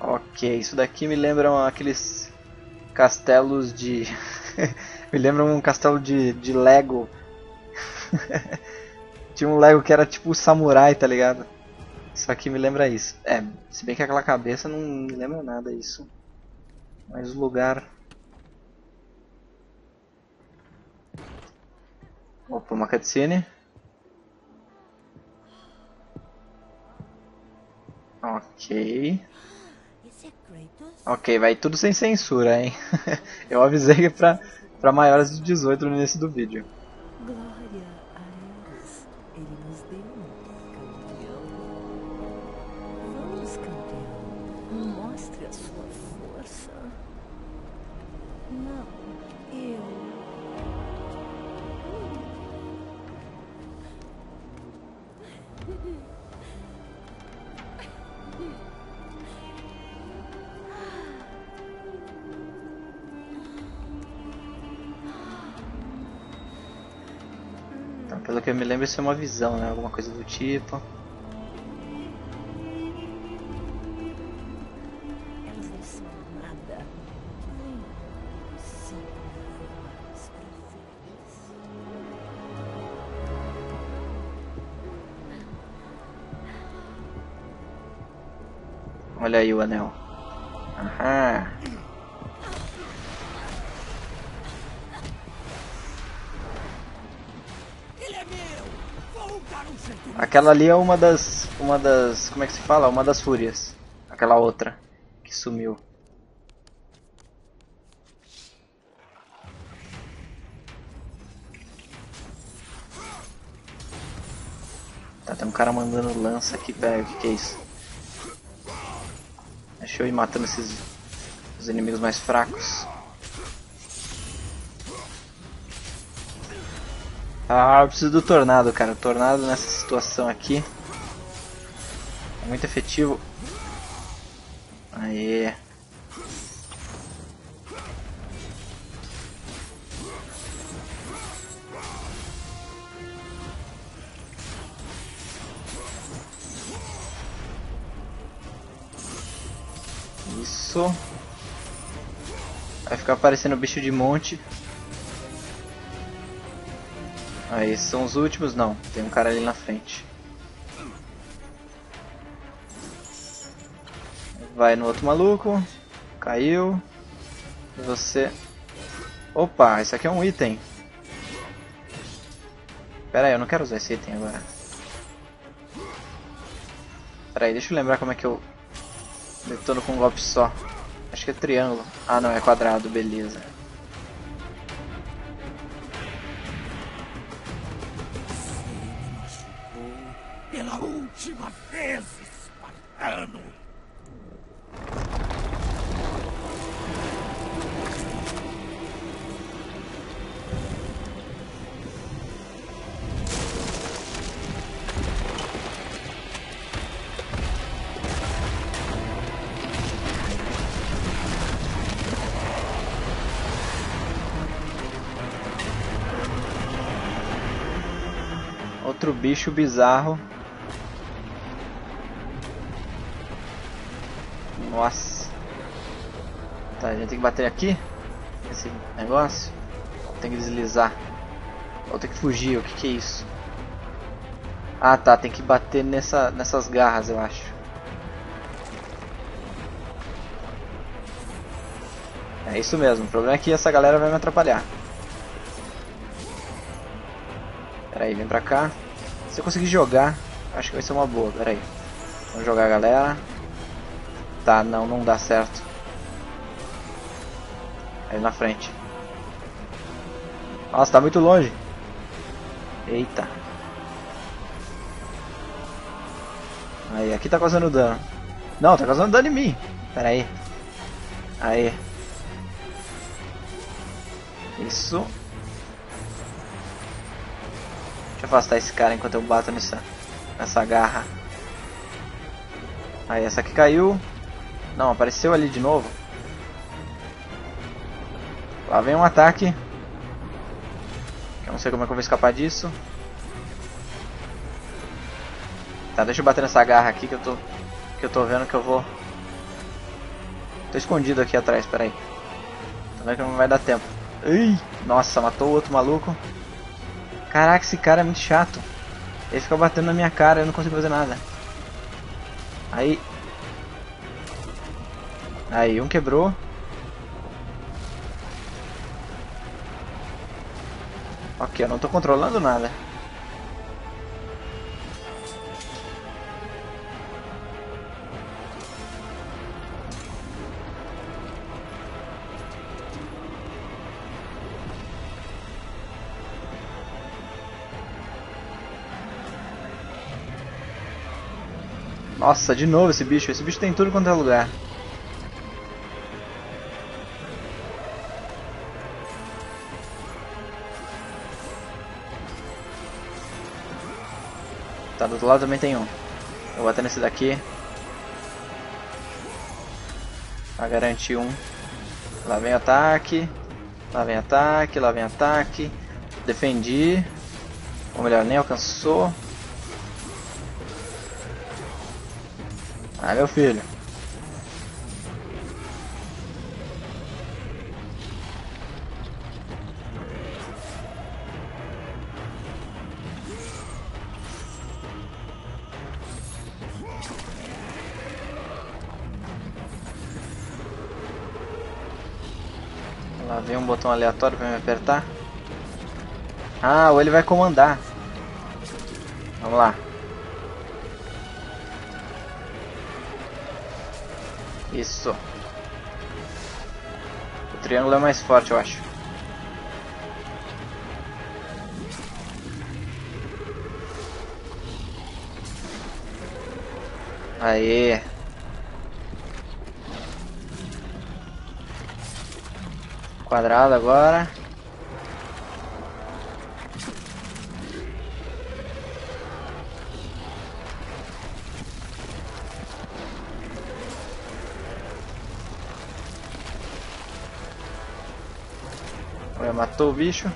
Ok, isso daqui me lembram aqueles castelos de... me lembra um castelo de, de Lego. Tinha um Lego que era tipo samurai, tá ligado? Isso aqui me lembra isso. É, se bem que aquela cabeça não me lembra nada isso. Mas o lugar... Opa, uma cutscene. Ok. Ok, vai tudo sem censura, hein? Eu avisei que pra, pra maiores de dezoito no início do vídeo. Pelo que eu me lembro, isso é uma visão, né? Alguma coisa do tipo. Olha aí o anel. Aham. Aquela ali é uma das, uma das, como é que se fala? Uma das fúrias. Aquela outra que sumiu. Tá, tem um cara mandando lança aqui, pera, o que que é isso? Deixa eu ir matando esses os inimigos mais fracos. Ah, eu preciso do tornado, cara. O tornado nessa situação aqui é muito efetivo. Aê. Isso. Vai ficar aparecendo bicho de monte. Ah, esses são os últimos? Não, tem um cara ali na frente. Vai no outro maluco. Caiu. Você... Opa, isso aqui é um item. Pera aí, eu não quero usar esse item agora. Pera aí, deixa eu lembrar como é que eu... Detono com um golpe só. Acho que é triângulo. Ah não, é quadrado, beleza. Pela última vez! ano. Outro bicho bizarro. Nossa. Tá, a gente tem que bater aqui? Esse negócio? Tem que deslizar. Ou tem que fugir, o que que é isso? Ah tá, tem que bater nessa, nessas garras, eu acho. É isso mesmo, o problema é que essa galera vai me atrapalhar. Pera aí, vem pra cá. Se eu conseguir jogar, acho que vai ser uma boa, pera aí. Vamos jogar a galera. Tá, não, não dá certo. Aí na frente. Nossa, tá muito longe. Eita. Aí, aqui tá causando dano. Não, tá causando dano em mim. Pera aí. Aí. Isso. Deixa eu afastar esse cara enquanto eu bato nessa, nessa garra. Aí, essa aqui caiu. Não, apareceu ali de novo. Lá vem um ataque. Eu não sei como é que eu vou escapar disso. Tá, deixa eu bater nessa garra aqui que eu tô, que eu tô vendo que eu vou... Tô escondido aqui atrás, peraí. Tô vendo que não vai dar tempo. Ui, nossa, matou o outro maluco. Caraca, esse cara é muito chato. Ele fica batendo na minha cara e eu não consigo fazer nada. Aí... Aí, um quebrou. Ok, eu não tô controlando nada. Nossa, de novo esse bicho. Esse bicho tem tudo quanto é lugar. Tá, do outro lado também tem um. Eu vou até nesse daqui. Pra garantir um. Lá vem ataque. Lá vem ataque, lá vem ataque. Defendi. Ou melhor, nem alcançou. Ah, meu filho. Lá vem um botão aleatório pra me apertar. Ah, ou ele vai comandar. Vamos lá. Isso. O triângulo é mais forte, eu acho. Aê. Quadrado agora. Matou o bicho.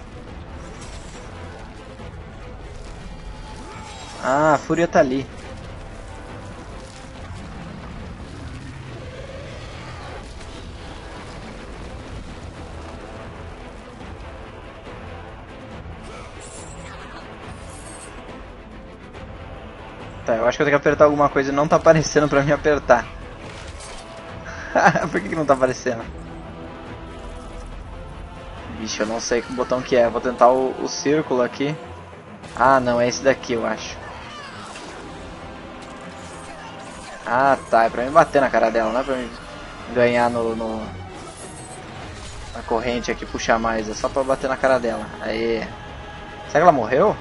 Ah, a fúria tá ali. Tá, eu acho que eu tenho que apertar alguma coisa e não tá aparecendo pra mim apertar. Por que que não tá aparecendo? Vixe, eu não sei que botão que é. Vou tentar o, o círculo aqui. Ah, não. É esse daqui, eu acho. Ah, tá. É pra mim bater na cara dela. Não é pra mim ganhar no, no... na corrente aqui, puxar mais. É só pra bater na cara dela. Aê. Será que ela morreu?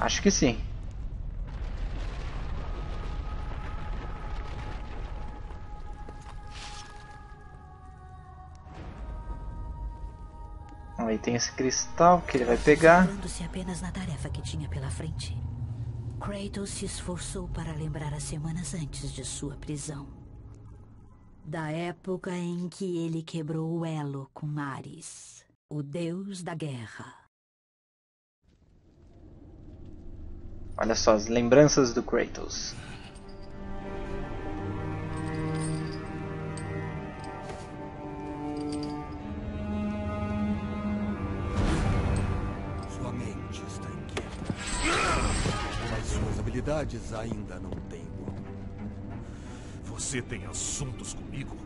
Acho que sim. Aí tem esse cristal que ele vai pegar. Concentrando-se apenas na tarefa que tinha pela frente, Kratos se esforçou para lembrar as semanas antes de sua prisão, da época em que ele quebrou o elo com Ares, o deus da guerra. Olha só as lembranças do Kratos. Ainda não tem como. Você tem assuntos comigo?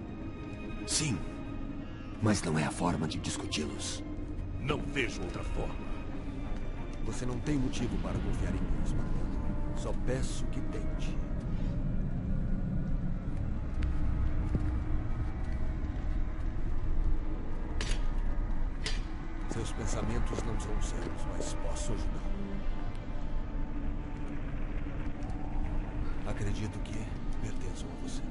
Sim, mas não é a forma de discuti-los. Não vejo outra forma. Você não tem motivo para confiar em mim, Spartano. Só peço que tente. Seus pensamentos não são sérios, mas posso ajudar. Acredito que pertençam a você.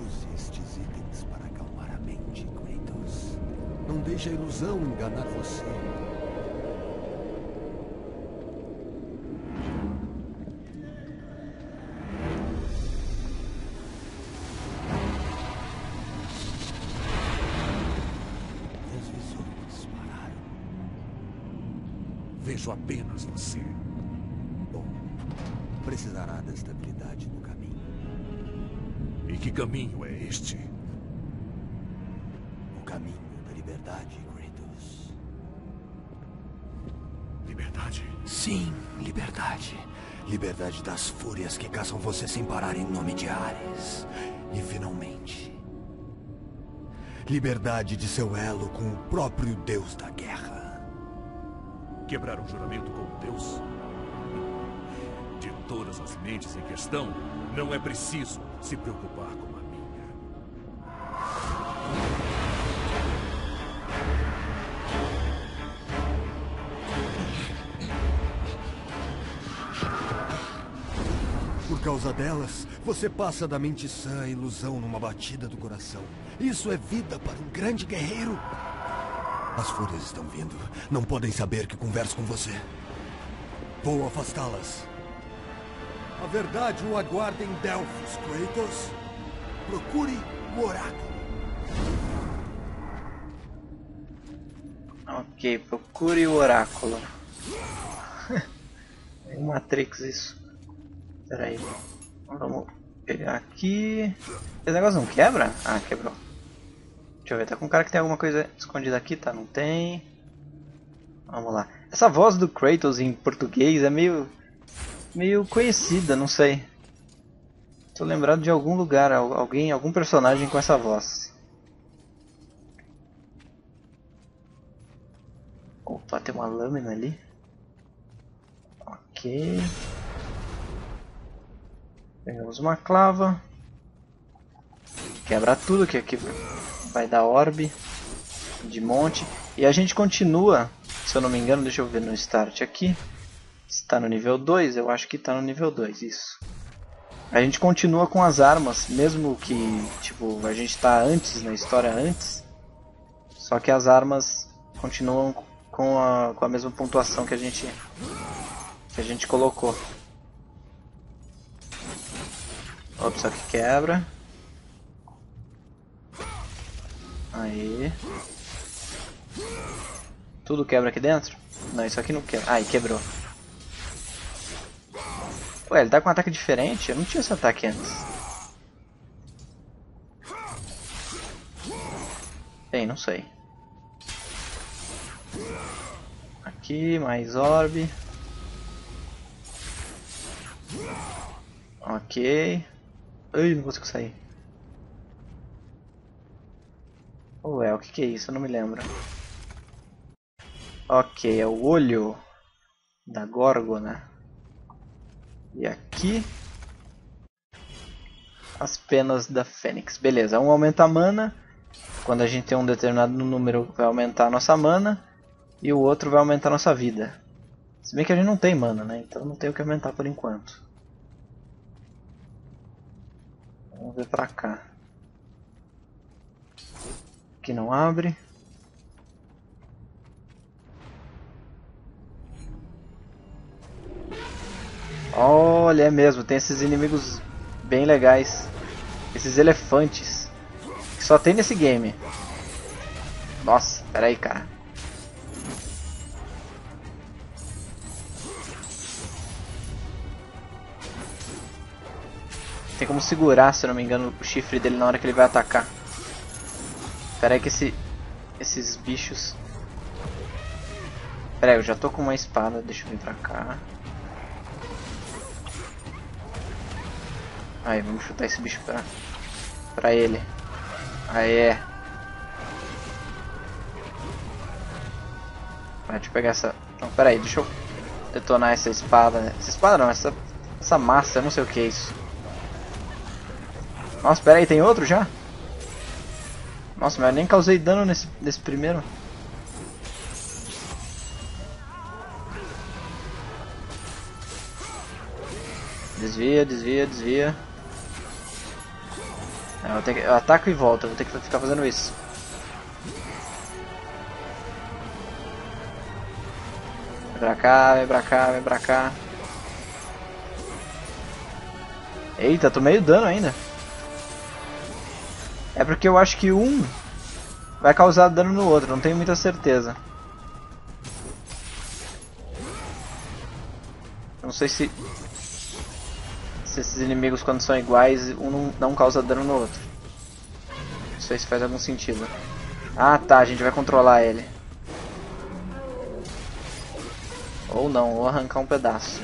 Use estes itens para acalmar a mente, Kratos. Não deixe a ilusão enganar você. Vejo apenas você. Bom, precisará da estabilidade no caminho. E que caminho é este? O caminho da liberdade, Kratos. Liberdade? Sim, liberdade. Liberdade das fúrias que caçam você sem parar em nome de Ares. E finalmente, liberdade de seu elo com o próprio deus da guerra. Quebrar um juramento com Deus? De todas as mentes em questão, não é preciso se preocupar com a minha. Por causa delas, você passa da mente sã à ilusão numa batida do coração. Isso é vida para um grande guerreiro. As fúrias estão vindo. Não podem saber que converso com você. Vou afastá-las. A verdade o aguarda em Delphi, Kratos. Procure o oráculo. Ok, procure o oráculo. É um Matrix isso. Espera aí. Vamos pegar aqui. Esse negócio não quebra? Ah, quebrou. Deixa eu ver, tá com cara que tem alguma coisa escondida aqui, tá? Não tem. Vamos lá. Essa voz do Kratos em português é meio meio conhecida, não sei. Tô lembrado de algum lugar, alguém, algum personagem com essa voz. Opa, tem uma lâmina ali. Ok. Pegamos uma clava. Quebra tudo que aqui... vai dar orbe de monte e a gente continua, se eu não me engano, deixa eu ver no start aqui, está no nível dois, eu acho que está no nível dois, isso. A gente continua com as armas, mesmo que tipo a gente está antes, na história antes, só que as armas continuam com a, com a mesma pontuação que a gente, que a gente colocou. Ops, só que quebra. Aí. Tudo quebra aqui dentro? Não, isso aqui não quebra. Ai, quebrou. Ué, ele tá com um ataque diferente? Eu não tinha esse ataque antes. Bem, não sei. Aqui, mais orbe. Ok. Ai, não consigo sair. Ué, o que, que é isso? Eu não me lembro. Ok, é o olho da Gorgona. E aqui as penas da Fênix. Beleza, um aumenta a mana. Quando a gente tem um determinado número vai aumentar a nossa mana. E o outro vai aumentar a nossa vida. Se bem que a gente não tem mana, né? Então não tem o que aumentar por enquanto. Vamos ver pra cá. Aqui não abre. Olha, é mesmo, tem esses inimigos bem legais. Esses elefantes. Que só tem nesse game. Nossa, pera aí, cara. Tem como segurar, se eu não me engano, o chifre dele na hora que ele vai atacar. Pera aí que esse, esses bichos... Pera aí, eu já tô com uma espada, deixa eu vir pra cá. Aí, vamos chutar esse bicho pra, pra ele. Aí é. Vai, deixa eu pegar essa... Não, pera aí, deixa eu detonar essa espada, né? Essa espada não, essa, essa massa, eu não sei o que é isso. Nossa, pera aí, tem outro já? Nossa, mas eu nem causei dano nesse, nesse primeiro. Desvia, desvia, desvia. Eu, vou ter que, eu ataco e volto, eu vou ter que ficar fazendo isso. Vem pra cá, vem pra cá, vem pra cá. Eita, tô meio dano ainda. É porque eu acho que um vai causar dano no outro, não tenho muita certeza. Não sei se, se esses inimigos quando são iguais, um não, não causa dano no outro. Não sei se faz algum sentido. Ah tá, a gente vai controlar ele. Ou não, ou arrancar um pedaço.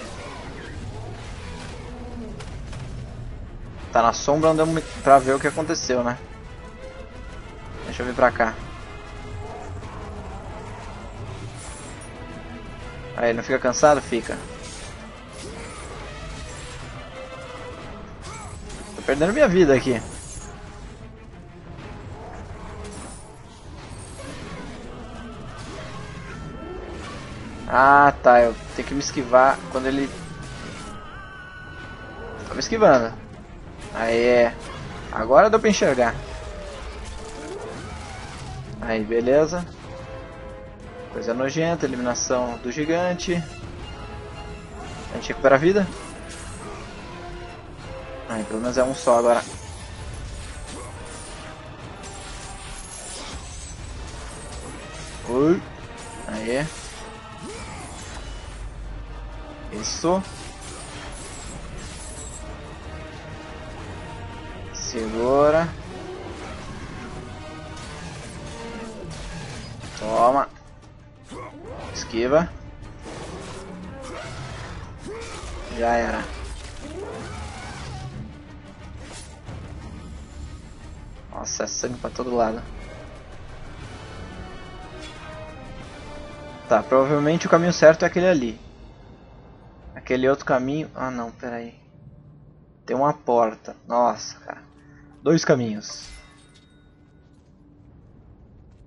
Tá na sombra, não deu pra ver o que aconteceu, né? Deixa eu vir pra cá. Aí, não fica cansado? Fica. Tô perdendo minha vida aqui. Ah, tá. Eu tenho que me esquivar quando ele... Tô me esquivando. Aí, é. Agora deu pra enxergar. Aí, beleza. Coisa nojenta, eliminação do gigante. A gente recupera a vida. Aí, pelo menos é um só agora. Ui. Aí. Isso. Segura. Toma. Esquiva. Já era. Nossa, é sangue pra todo lado. Tá, provavelmente o caminho certo é aquele ali. Aquele outro caminho... Ah não, peraí. Tem uma porta. Nossa, cara. Dois caminhos.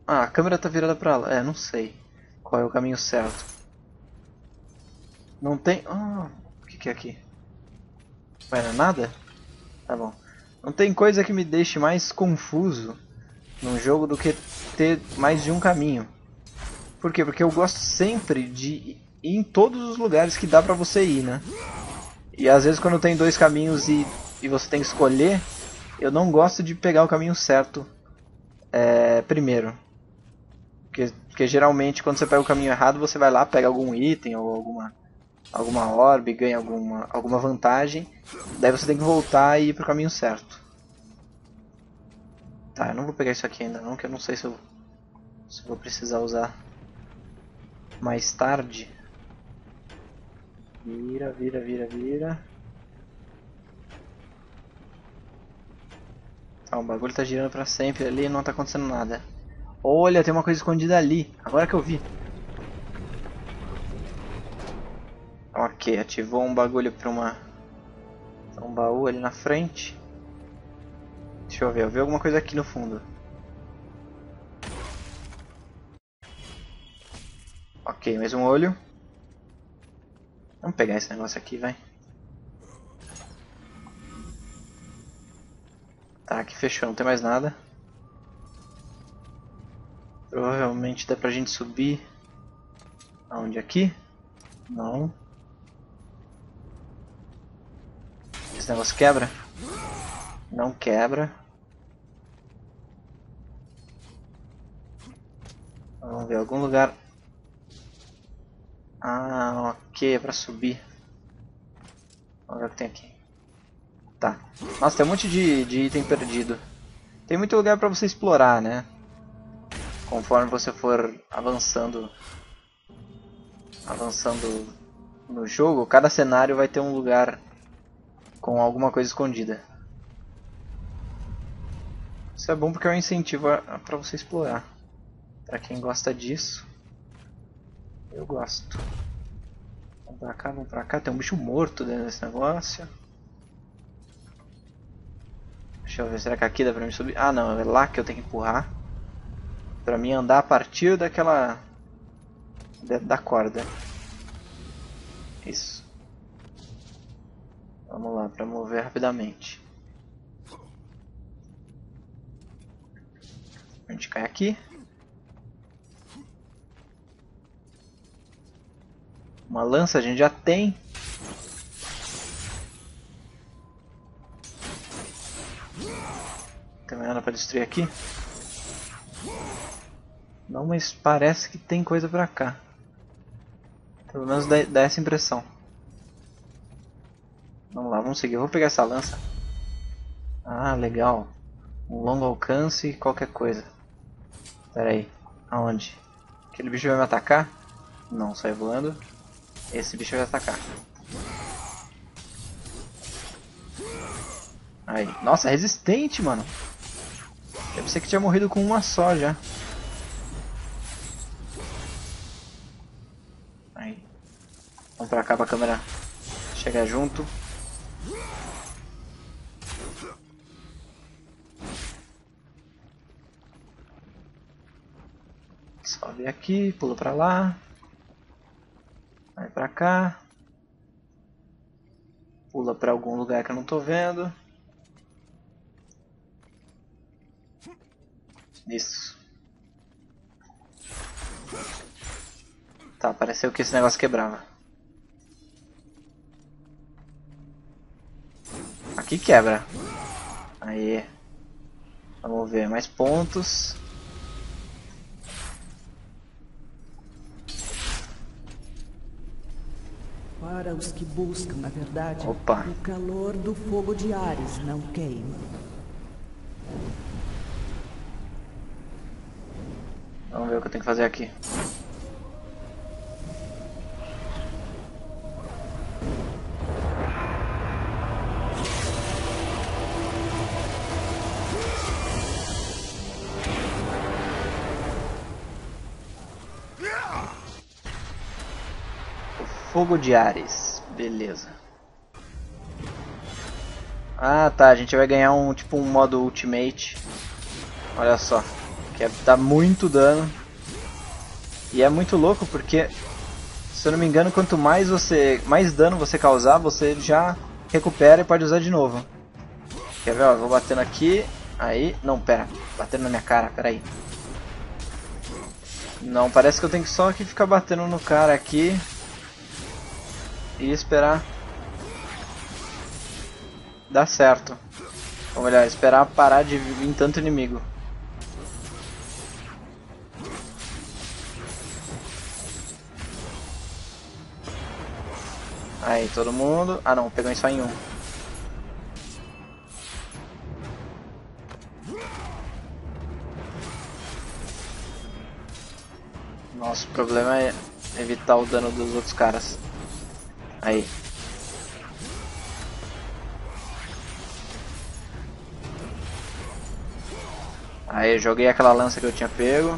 Ah, a câmera tá virada pra lá. É, não sei qual é o caminho certo. Não tem... Ah, o que que é aqui? Vai, não é nada? Tá bom. Não tem coisa que me deixe mais confuso num jogo do que ter mais de um caminho. Por quê? Porque eu gosto sempre de ir em todos os lugares que dá pra você ir, né? E às vezes quando tem dois caminhos e, e você tem que escolher, eu não gosto de pegar o caminho certo é, primeiro. Porque, porque geralmente quando você pega o caminho errado, você vai lá, pega algum item ou alguma, alguma orbe, ganha alguma, alguma vantagem. Daí você tem que voltar e ir pro caminho certo. Tá, eu não vou pegar isso aqui ainda não, que eu não sei se eu, se eu vou precisar usar mais tarde. Vira, vira, vira, vira. Tá, o bagulho tá girando pra sempre ali e não tá acontecendo nada. Olha, tem uma coisa escondida ali. Agora que eu vi. Ok, ativou um bagulho pra uma... Um baú ali na frente. Deixa eu ver, eu vi alguma coisa aqui no fundo. Ok, mais um olho. Vamos pegar esse negócio aqui, vai. Tá, que fechou, não tem mais nada. Provavelmente dá pra gente subir. Aonde? Aqui? Não. Esse negócio quebra? Não quebra. Vamos ver, algum lugar. Ah, ok, é pra subir. Vamos ver o que tem aqui. Tá. Nossa, tem um monte de, de item perdido. Tem muito lugar pra você explorar, né? Conforme você for avançando avançando no jogo, cada cenário vai ter um lugar com alguma coisa escondida. Isso é bom porque é um incentivo pra você explorar. Pra quem gosta disso, eu gosto. Vamos pra cá, vamos pra cá. Tem um bicho morto dentro desse negócio. Deixa eu ver, será que aqui dá pra mim subir? Ah não, é lá que eu tenho que empurrar. Pra mim andar a partir daquela... da corda. Isso. Vamos lá, pra mover rapidamente. A gente cai aqui. Uma lança a gente já tem. Tem nada pra destruir aqui? Não, mas parece que tem coisa pra cá. Pelo menos dá, dá essa impressão. Vamos lá, vamos seguir. Eu vou pegar essa lança. Ah, legal. Um longo alcance e qualquer coisa. Pera aí, aonde? Aquele bicho vai me atacar? Não, sai voando. Esse bicho vai atacar. Aí, nossa, é resistente, mano. Eu pensei que tinha morrido com uma só já. Aí. Vamos pra cá pra câmera chegar junto. Sobe aqui, pula pra lá. Vai pra cá. Pula pra algum lugar que eu não tô vendo. Isso. Tá, pareceu que esse negócio quebrava. Aqui quebra. Aí. Vamos ver, mais pontos. Para os que buscam a verdade, opa, o calor do fogo de Ares não queima. Vamos ver o que eu tenho que fazer aqui. O fogo de Ares, beleza. Ah tá, a gente vai ganhar um tipo um modo ultimate. Olha só. Que dá muito dano. E é muito louco porque, se eu não me engano, quanto mais você mais dano você causar, você já recupera e pode usar de novo. Quer ver? Ó, vou batendo aqui. Aí. Não, pera. Batendo na minha cara, pera aí. Não, parece que eu tenho que só que ficar batendo no cara aqui. E esperar. Dar certo. Ou melhor, esperar parar de vir tanto inimigo. Aí, todo mundo... Ah não, pegou só em um. Nosso problema é evitar o dano dos outros caras. Aí. Aí, joguei aquela lança que eu tinha pego.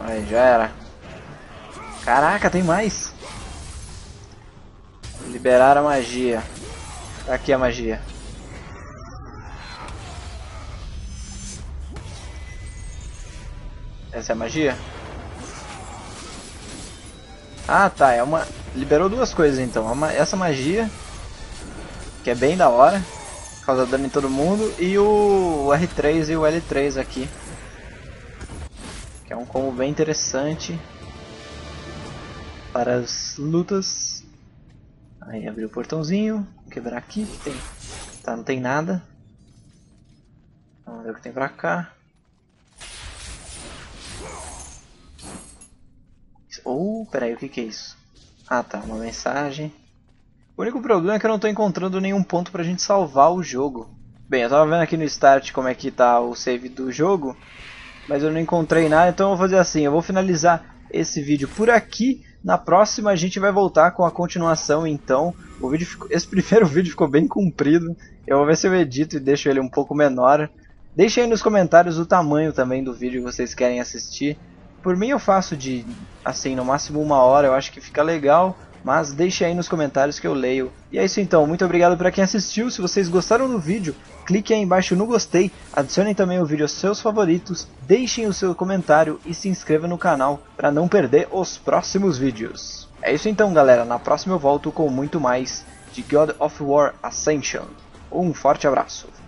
Aí, já era. Caraca, tem mais! Liberar a magia. Tá aqui a magia. Essa é a magia? Ah, tá, é uma... liberou duas coisas então. Uma... Essa magia, que é bem da hora, causa dano em todo mundo, e o R três e o L três aqui, que é um combo bem interessante para as lutas. Aí abriu o portãozinho, vou quebrar aqui, que tem... tá, não tem nada. Vamos ver o que tem pra cá. Oh, peraí, o que que é isso? Ah tá, uma mensagem. O único problema é que eu não tô encontrando nenhum ponto pra gente salvar o jogo. Bem, eu tava vendo aqui no start como é que tá o save do jogo, mas eu não encontrei nada, então eu vou fazer assim, eu vou finalizar esse vídeo por aqui. Na próxima a gente vai voltar com a continuação então. O vídeo ficou... Esse primeiro vídeo ficou bem comprido, eu vou ver se eu edito e deixo ele um pouco menor. Deixem aí nos comentários o tamanho também do vídeo que vocês querem assistir. Por mim eu faço de, assim, no máximo uma hora, eu acho que fica legal. Mas deixem aí nos comentários que eu leio. E é isso então, muito obrigado para quem assistiu. Se vocês gostaram do vídeo, cliquem aí embaixo no gostei. Adicionem também o vídeo aos seus favoritos. Deixem o seu comentário e se inscreva no canal para não perder os próximos vídeos. É isso então galera, na próxima eu volto com muito mais de God of War Ascension. Um forte abraço.